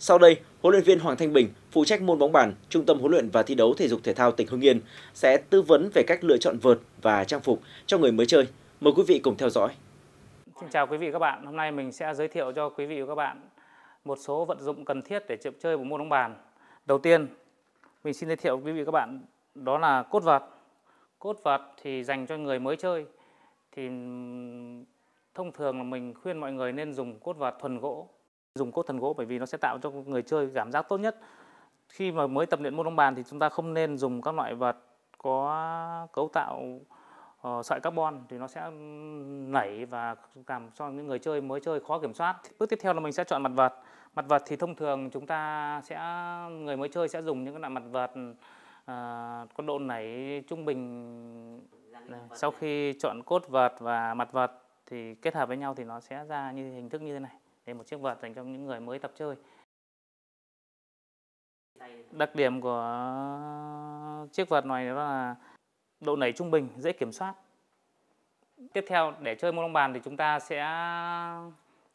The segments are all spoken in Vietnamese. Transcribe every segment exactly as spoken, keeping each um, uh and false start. Sau đây, huấn luyện viên Hoàng Thanh Bình, phụ trách môn bóng bàn, Trung tâm huấn luyện và thi đấu thể dục thể thao tỉnh Hưng Yên sẽ tư vấn về cách lựa chọn vợt và trang phục cho người mới chơi. Mời quý vị cùng theo dõi. Xin chào quý vị và các bạn. Hôm nay mình sẽ giới thiệu cho quý vị và các bạn một số vận dụng cần thiết để chơi một môn bóng bàn. Đầu tiên, mình xin giới thiệu với quý vị và các bạn đó là cốt vợt. Cốt vợt thì dành cho người mới chơi. Thì thông thường là mình khuyên mọi người nên dùng cốt vợt thuần gỗ. Dùng cốt thần gỗ bởi vì nó sẽ tạo cho người chơi cảm giác tốt nhất. Khi mà mới tập luyện môn bóng bàn thì chúng ta không nên dùng các loại vợt có cấu tạo uh, sợi carbon thì nó sẽ nảy và làm cho những người chơi mới chơi khó kiểm soát. Bước tiếp theo là mình sẽ chọn mặt vợt. Mặt vợt thì thông thường chúng ta sẽ người mới chơi sẽ dùng những cái loại mặt vợt uh, có độ nảy trung bình. Sau khi chọn cốt vợt và mặt vợt thì kết hợp với nhau thì nó sẽ ra như hình thức như thế này. Đây một chiếc vợt dành cho những người mới tập chơi. Đặc điểm của chiếc vợt này đó là độ nảy trung bình, dễ kiểm soát. Tiếp theo, để chơi môn bóng bàn thì chúng ta sẽ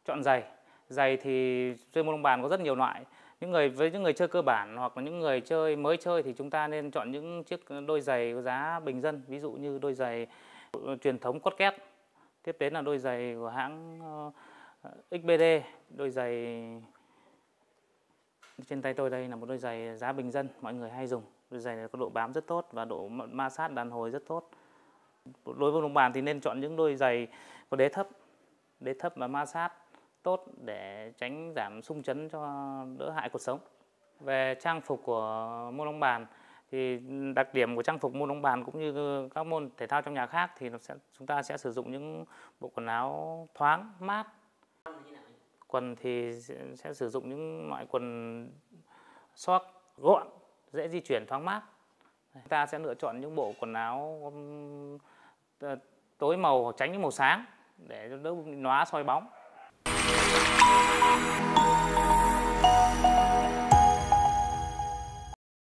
chọn giày. Giày thì chơi môn bóng bàn có rất nhiều loại. Những người với những người chơi cơ bản hoặc là những người chơi mới chơi thì chúng ta nên chọn những chiếc đôi giày có giá bình dân, ví dụ như đôi giày truyền thống Cotket. Tiếp đến là đôi giày của hãng ích bê đê, đôi giày trên tay tôi đây là một đôi giày giá bình dân, mọi người hay dùng. Đôi giày này có độ bám rất tốt và độ ma sát đàn hồi rất tốt. Đối với bóng bàn thì nên chọn những đôi giày có đế thấp, đế thấp và ma sát tốt để tránh giảm xung chấn cho đỡ hại cột sống. Về trang phục của môn bóng bàn thì đặc điểm của trang phục môn bóng bàn cũng như các môn thể thao trong nhà khác thì nó sẽ, chúng ta sẽ sử dụng những bộ quần áo thoáng, mát. Quần thì sẽ, sẽ sử dụng những loại quần short gọn, dễ di chuyển, thoáng mát. Chúng ta sẽ lựa chọn những bộ quần áo tối màu hoặc tránh những màu sáng để đỡ bị nóa soi bóng.